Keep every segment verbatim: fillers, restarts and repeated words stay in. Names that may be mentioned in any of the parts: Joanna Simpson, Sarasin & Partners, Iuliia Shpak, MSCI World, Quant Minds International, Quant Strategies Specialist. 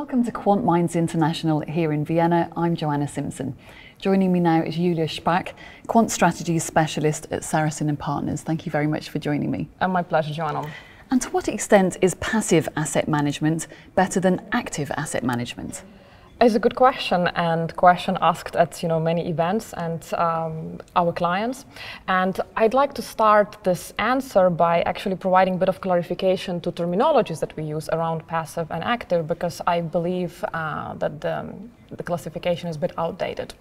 Welcome to Quant Minds International here in Vienna. I'm Joanna Simpson. Joining me now is Iuliia Shpak, Quant Strategies Specialist at Saracen and Partners. Thank you very much for joining me. And my pleasure, Joanna. And to what extent is passive asset management better than active asset management? It's a good question, and question asked at you know many events and um, our clients. And I'd like to start this answer by actually providing a bit of clarification to terminologies that we use around passive and active, because I believe uh, that the, the classification is a bit outdated.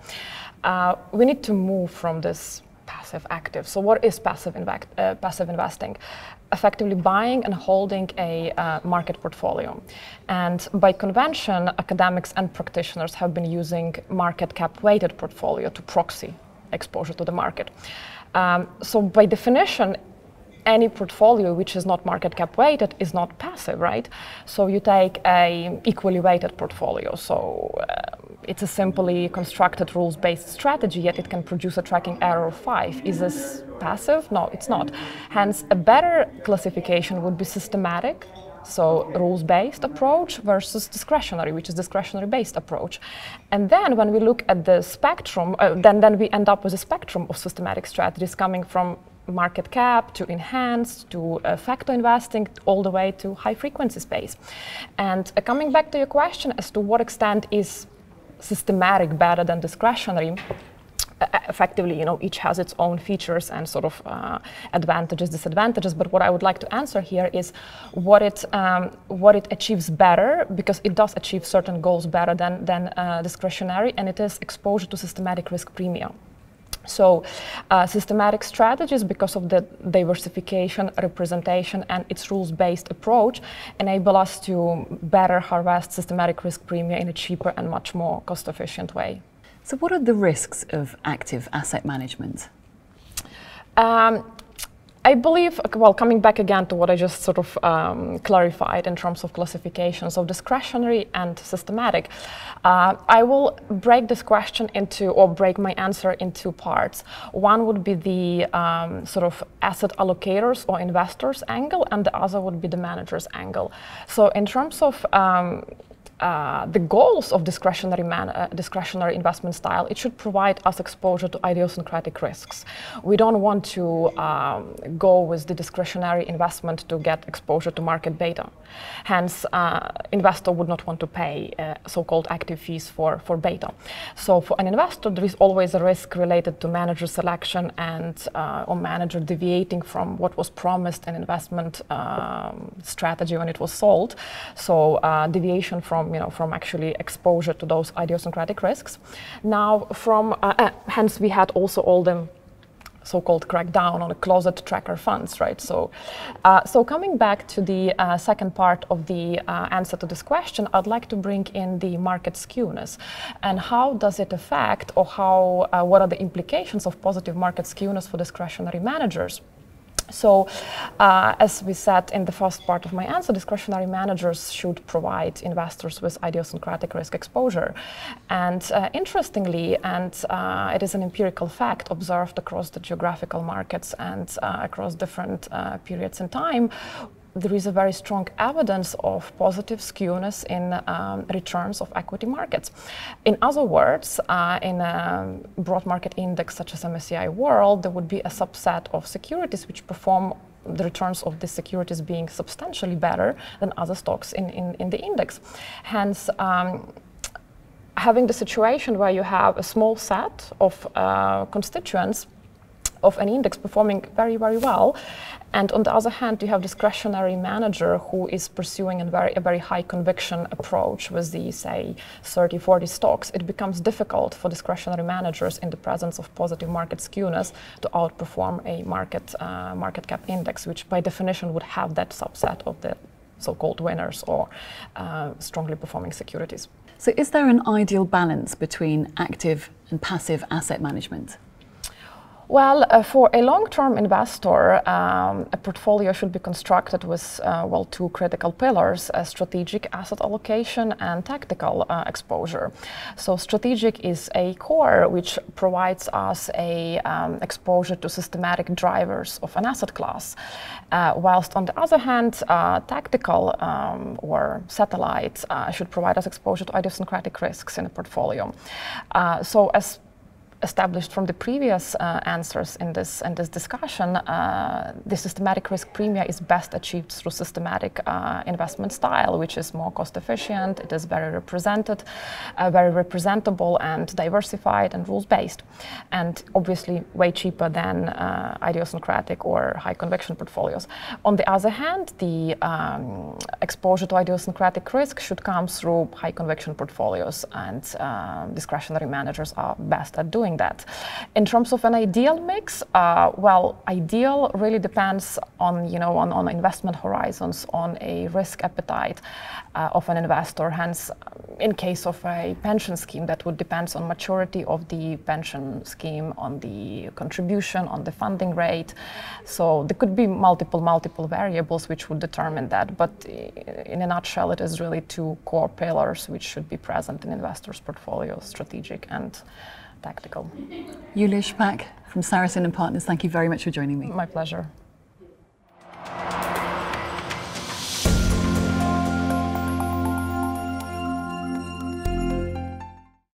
Uh, we need to move from this passive active. So what is passive, inve uh, passive investing? Effectively buying and holding a uh, market portfolio. And by convention, academics and practitioners have been using market cap weighted portfolio to proxy exposure to the market. Um, so by definition, any portfolio which is not market cap weighted is not passive, right? So you take a equally weighted portfolio. So uh, it's a simply constructed rules-based strategy, yet it can produce a tracking error of five. Is this passive? No, it's not. Hence, a better classification would be systematic, so rules-based approach versus discretionary, which is discretionary-based approach. And then when we look at the spectrum, uh, then, then we end up with a spectrum of systematic strategies coming from market cap to enhanced to uh, factor investing all the way to high frequency space. And uh, coming back to your question as to what extent is systematic better than discretionary, uh, effectively you know each has its own features and sort of uh, advantages, disadvantages, but what I would like to answer here is what it um, what it achieves better, because it does achieve certain goals better than than uh, discretionary, and it is exposure to systematic risk premium. So uh, systematic strategies, because of the diversification, representation and its rules-based approach, enable us to better harvest systematic risk premia in a cheaper and much more cost-efficient way. So what are the risks of active asset management? Um, I believe, well, coming back again to what I just sort of um, clarified in terms of classifications of discretionary and systematic, uh, I will break this question into, or break my answer in two parts. One would be the um, sort of asset allocators or investors angle, and the other would be the manager's angle. So in terms of um, Uh, the goals of discretionary, man, uh, discretionary investment style, it should provide us exposure to idiosyncratic risks. We don't want to um, go with the discretionary investment to get exposure to market beta. Hence, uh, investor would not want to pay uh, so-called active fees for, for beta. So for an investor, there is always a risk related to manager selection and uh, or manager deviating from what was promised in investment um, strategy when it was sold. So uh, deviation from You know, from actually exposure to those idiosyncratic risks. Now, from uh, uh, hence we had also all the so-called crackdown on the closet tracker funds, right? So, uh, so coming back to the uh, second part of the uh, answer to this question, I'd like to bring in the market skewness and how does it affect, or how uh, what are the implications of positive market skewness for discretionary managers? So, uh, as we said in the first part of my answer, discretionary managers should provide investors with idiosyncratic risk exposure. And uh, interestingly, and uh, it is an empirical fact observed across the geographical markets and uh, across different uh, periods in time, there is a very strong evidence of positive skewness in um, returns of equity markets. In other words, uh, in a broad market index such as M S C I World, there would be a subset of securities which perform the returns of these securities being substantially better than other stocks in, in, in the index. Hence, um, having the situation where you have a small set of uh, constituents of an index performing very, very well, and on the other hand, you have discretionary manager who is pursuing a very, a very high conviction approach with the, say, thirty, forty stocks. It becomes difficult for discretionary managers in the presence of positive market skewness to outperform a market, uh, market cap index, which by definition would have that subset of the so-called winners or uh, strongly performing securities. So is there an ideal balance between active and passive asset management? Well, uh, for a long-term investor, um, a portfolio should be constructed with, uh, well, two critical pillars, uh, strategic asset allocation and tactical uh, exposure. So strategic is a core which provides us a um, exposure to systematic drivers of an asset class, uh, whilst on the other hand, uh, tactical um, or satellites uh, should provide us exposure to idiosyncratic risks in a portfolio. Uh, so as established from the previous uh, answers in this in this discussion, uh, the systematic risk premia is best achieved through systematic uh, investment style, which is more cost efficient. It is very represented, uh, very representable, and diversified and rules based, and obviously way cheaper than uh, idiosyncratic or high conviction portfolios. On the other hand, the um, exposure to idiosyncratic risk should come through high conviction portfolios, and uh, discretionary managers are best at doing that. In terms of an ideal mix, uh, well, ideal really depends on, you know, on, on investment horizons, on a risk appetite uh, of an investor. Hence, in case of a pension scheme, that would depend on maturity of the pension scheme, on the contribution, on the funding rate. So there could be multiple, multiple variables which would determine that. But in a nutshell, it is really two core pillars which should be present in investors' portfolios, strategic and tactical. Iuliia Shpak from Saracen and Partners, thank you very much for joining me. My pleasure.